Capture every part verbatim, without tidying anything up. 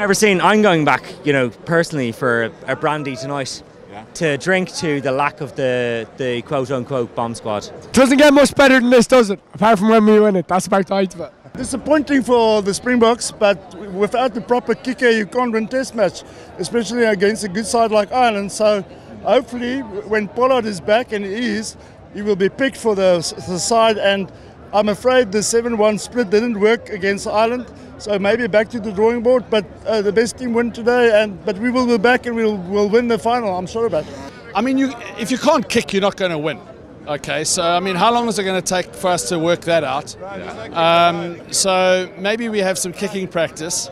never seen. I'm going back, you know, personally for a, a brandy tonight. Yeah. To drink to the lack of the, the quote-unquote bomb squad. Doesn't get much better than this, does it? Apart from when we win it, that's about the height of it. Disappointing for the Springboks, but without the proper kicker you can't win test match, especially against a good side like Ireland. So hopefully when Pollard is back, and he is, he will be picked for the, the side, and I'm afraid the seven one split didn't work against Ireland. So maybe back to the drawing board, but uh, the best team win today, and but we will be back and we'll, we'll win the final, I'm sure about it. I mean, you, if you can't kick, you're not going to win. Okay, so I mean, how long is it going to take for us to work that out? Um, so maybe we have some kicking practice.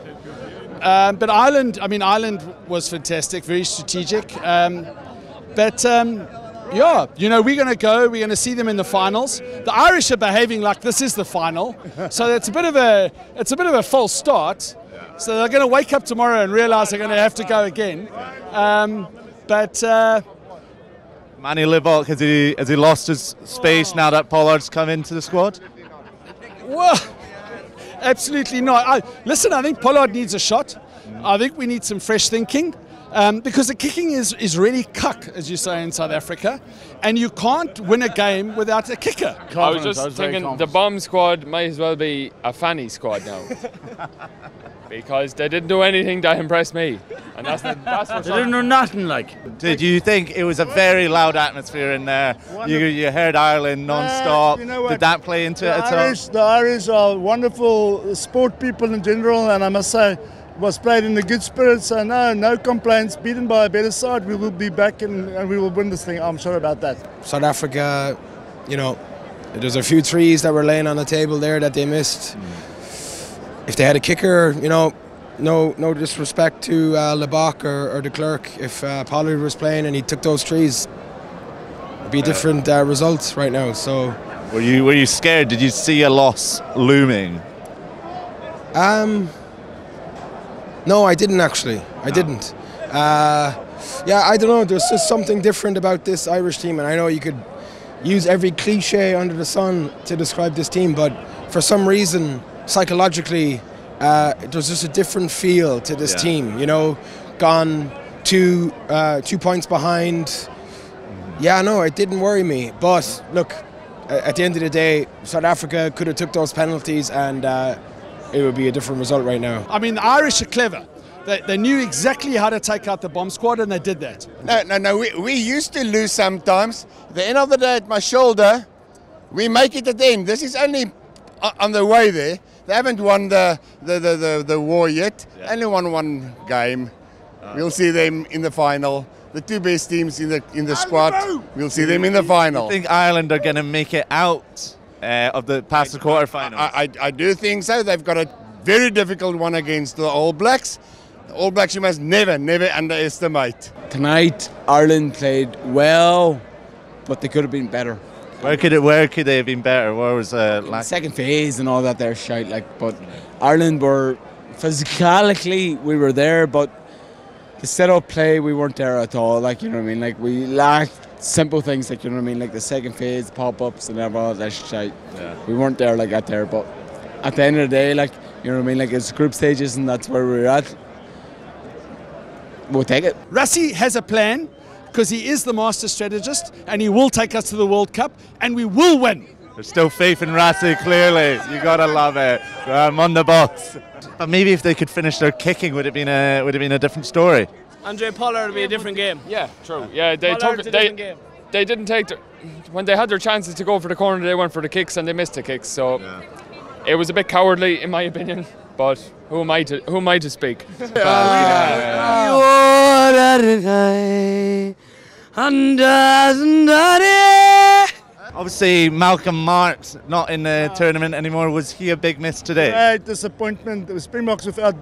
Um, but Ireland, I mean, Ireland was fantastic, very strategic. Um, but um, yeah, you know, we're going to go, we're going to see them in the finals. The Irish are behaving like this is the final, so it's a bit of a, it's a bit of a false start. So they're going to wake up tomorrow and realise they're going to have to go again. Um, but uh, Manie Libbok, has he has he lost his space now that Pollard's come into the squad? Well, absolutely not. I, listen, I think Pollard needs a shot. I think we need some fresh thinking. Um, because the kicking is, is really cuck, as you say in South Africa, and you can't win a game without a kicker. Confidence, I was just I was thinking the bomb squad may as well be a fanny squad now, because they didn't do anything to impress me, and that's, the, that's what they didn't do nothing like. Did you think it was a very loud atmosphere in there? You, you heard Ireland non-stop. Uh, you know, did that play into it at Irish, all? The Irish are wonderful sport people in general, and I must say, was played in a good spirit, so no, no complaints, beaten by a better side. We will be back and, and we will win this thing, I'm sure about that. South Africa, you know, there's a few threes that were laying on the table there that they missed. Mm. If they had a kicker, you know, no no disrespect to uh, Libbok or, or de Klerk, if uh, Pollard was playing and he took those threes, it'd be different uh, results right now, so. Were you, were you scared? Did you see a loss looming? Um. No, I didn't actually. I didn't. Uh, yeah, I don't know. There's just something different about this Irish team, and I know you could use every cliche under the sun to describe this team, but for some reason, psychologically, uh, there's just a different feel to this yeah. team. You know, gone two uh, two points behind. Yeah, no, it didn't worry me. But look, at the end of the day, South Africa could have took those penalties and. Uh, It would be a different result right now. I mean, the Irish are clever. They, they knew exactly how to take out the bomb squad, and they did that. No, no, no. We, we used to lose sometimes. At the end of the day, at my shoulder, we make it at the end. This is only on the way there. They haven't won the, the, the, the, the war yet. Yeah. Only won one game. Uh, we'll see them in the final. The two best teams in the, in the squad, we'll see them in the final. I think Ireland are going to make it out. Uh, of the past the quarterfinals. I, I, I do think so. They've got a very difficult one against the All Blacks. The All Blacks you must never, never underestimate. Tonight, Ireland played well, but they could have been better. Where could it, where could they have been better? Where was uh, the second phase and all that? They're shite. Like, but Ireland were physically we were there, but the set-up play we weren't there at all. Like, you know what I mean? Like, we lacked. Simple things, like, you know what I mean, like the second phase, pop-ups and all that shit. Yeah. We weren't there like that there, but at the end of the day, like, you know what I mean, like it's group stages and that's where we're at. We'll take it. Rassie has a plan because he is the master strategist and he will take us to the World Cup and we will win. There's still faith in Rassie, clearly. You gotta love it. I'm on the box. But maybe if they could finish their kicking, would it been a would have been a different story? Andre Pollard would be a different game. Yeah, true. Yeah, they took, they, game. they didn't take their, when they had their chances to go for the corner, they went for the kicks and they missed the kicks. So yeah. It was a bit cowardly, in my opinion. But who am I to who am I to speak? But, yeah. Obviously, Malcolm Marx not in the tournament anymore. Was he a big miss today? Great disappointment. The Springboks without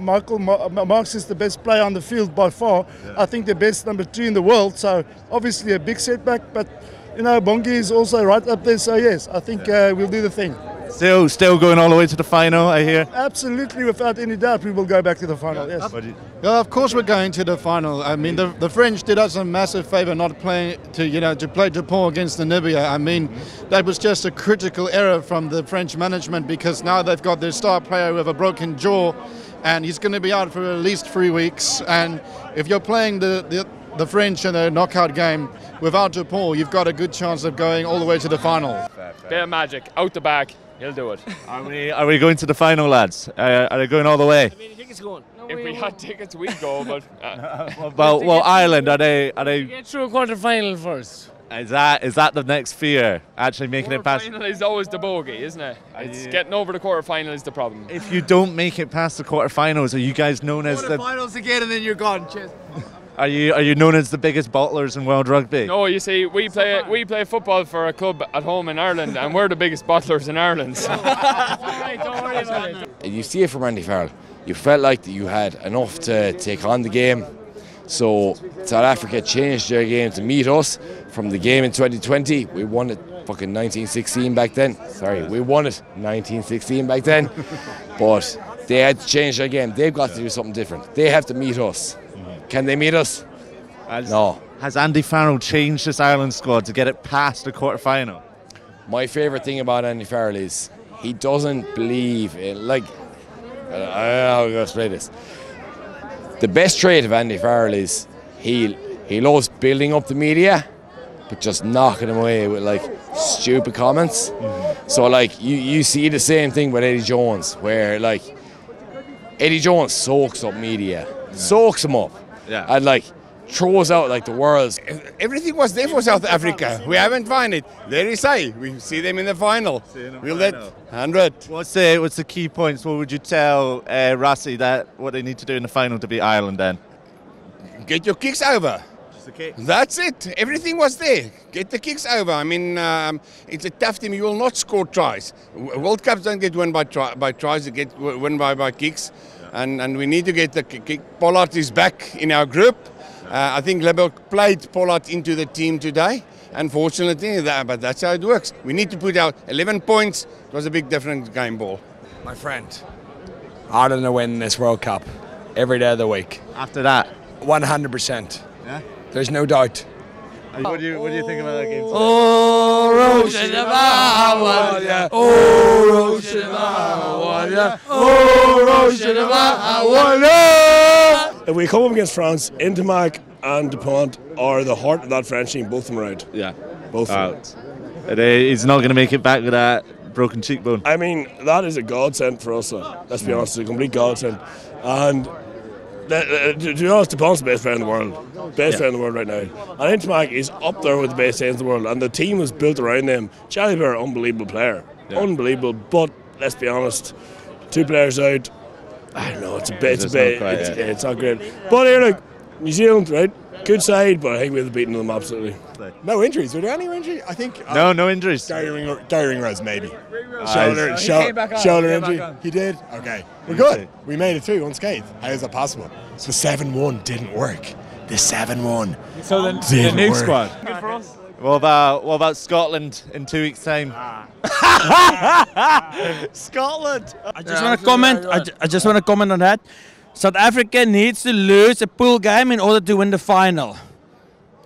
Michael Marx is the best player on the field by far. Yeah. I think the best number two in the world. So obviously a big setback. But you know, Bongi is also right up there. So yes, I think yeah. uh, we'll do the thing. Still, still going all the way to the final, I hear. Absolutely, without any doubt, we will go back to the final. Yeah, yes. You... Yeah, of course we're going to the final. I mean, the, the French did us a massive favour not playing to you know to play Dupont against Namibia. I mean, mm-hmm. that was just a critical error from the French management because now they've got their star player with a broken jaw. and he's going to be out for at least three weeks. And if you're playing the, the, the French in a knockout game without Dupont, you've got a good chance of going all the way to the final. Fair, fair. Bit of magic, out the back, he'll do it. Are we, are we going to the final, lads? Uh, are they going all the way? I mean, I think it's going. No, if we, we had tickets, we'd go, but... Uh. well, well, well Ireland, are they... Are they get through a quarter-final first. Is that, is that the next fear, actually making it past? The quarterfinal is always the bogey, isn't it? It's yeah. Getting over the quarterfinal is the problem. If you don't make it past the quarterfinals, are you guys known as the... Quarterfinals again and then you're gone, Chess. Are you, are you known as the biggest bottlers in world rugby? No, you see, we play, we play football for a club at home in Ireland and we're the biggest bottlers in Ireland. So. All right, don't worry about it. You see it from Andy Farrell. You felt like you had enough to take on the game. So South Africa changed their game to meet us from the game in twenty twenty. We won it fucking nineteen sixteen back then. Sorry, we won it nineteen sixteen back then. But they had to change their game. They've got to do something different. They have to meet us. Can they meet us? As no. Has Andy Farrell changed this Ireland squad to get it past the quarterfinal? My favourite thing about Andy Farrell is he doesn't believe it. Like, I don't know how I'm going to explain this. The best trait of Andy Farrell is he he loves building up the media, but just knocking them away with like stupid comments. Mm-hmm. So like you you see the same thing with Eddie Jones, where like Eddie Jones soaks up media, yeah. soaks them up, yeah. and like throws out like the world's everything was there for South Africa. We haven't found it. There is I. We see them in the final. We'll let hundred. What's the what's the key points? What would you tell uh, Rassie that what they need to do in the final to beat Ireland? Then get your kicks over. Just the kick. That's it. Everything was there. Get the kicks over. I mean, um, it's a tough team. You will not score tries. World Cups don't get won by try, by tries. They get won by by kicks, yeah. and and we need to get the kick. Pollard is back in our group. Uh, I think Libbok played Pollard into the team today, unfortunately, that, but that's how it works. We need to put out eleven points. It was a big difference game ball. My friend, Ireland are winning this World Cup every day of the week. After that? one hundred percent. Yeah? There's no doubt. You, what, do you, what do you think about that game today? Oh, Roshidaba, Oh, Roshidaba, Oh, Roshidaba, If we come up against France, Ntamack and Dupont are the heart of that French team, both of them are out. Yeah. Both uh, of them. He's not going to make it back with that broken cheekbone. I mean, that is a godsend for us, though. Let's be honest, it's a complete godsend. And uh, to be honest, Dupont's the best player in the world. Best yeah. player in the world right now. And Ntamack is up there with the best players in the world. And the team was built around them. Charlie Bear, unbelievable player. Yeah. Unbelievable, but let's be honest, two players out. I don't know, it's a bit, it's, it's, a bit, not, quite, it's, yeah. Yeah, it's not great. But here, look, New Zealand, right? Good side, but I think we've the beaten them absolutely. No injuries, were there any injuries? I think. Uh, no, no injuries. Gary Ringrose, maybe. Shoulder, sh shoulder injury. He did? Okay. We're good. We made it through unscathed. How is that possible? So seven one didn't work. The seven one. So then the new work. Squad. Good for us. What about, what about Scotland in two weeks' time? Ah. Scotland! I just yeah, want to comment. I, ju I just want to comment on that. South Africa needs to lose a pool game in order to win the final.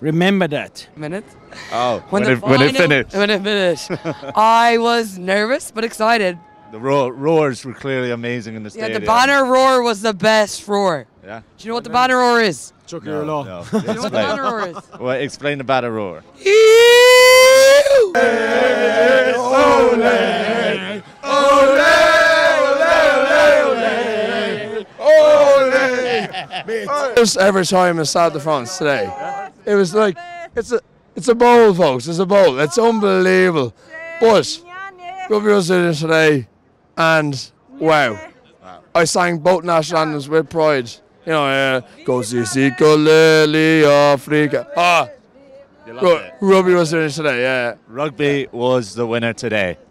Remember that. Minute. Oh, when, when, it, final, when it finished. When it finished. I was nervous but excited. The roar, roars were clearly amazing in the stadium. Yeah, the banner roar was the best roar. Yeah. Do you know what the banner roar is? Chucky no, no. no. Do you know what the banner roar is? Well, explain the banner roar. Ole, ole, ole, ole, ole. First ever time in South of France today. It was like, it's a, it's a bowl, folks. It's a bowl. It's unbelievable. But Rugby was in today. And wow, I sang both national anthems with pride. You know, uh, go see, see, go, lily, Africa. Ah, Ru rugby was the winner today, yeah. Rugby was the winner today.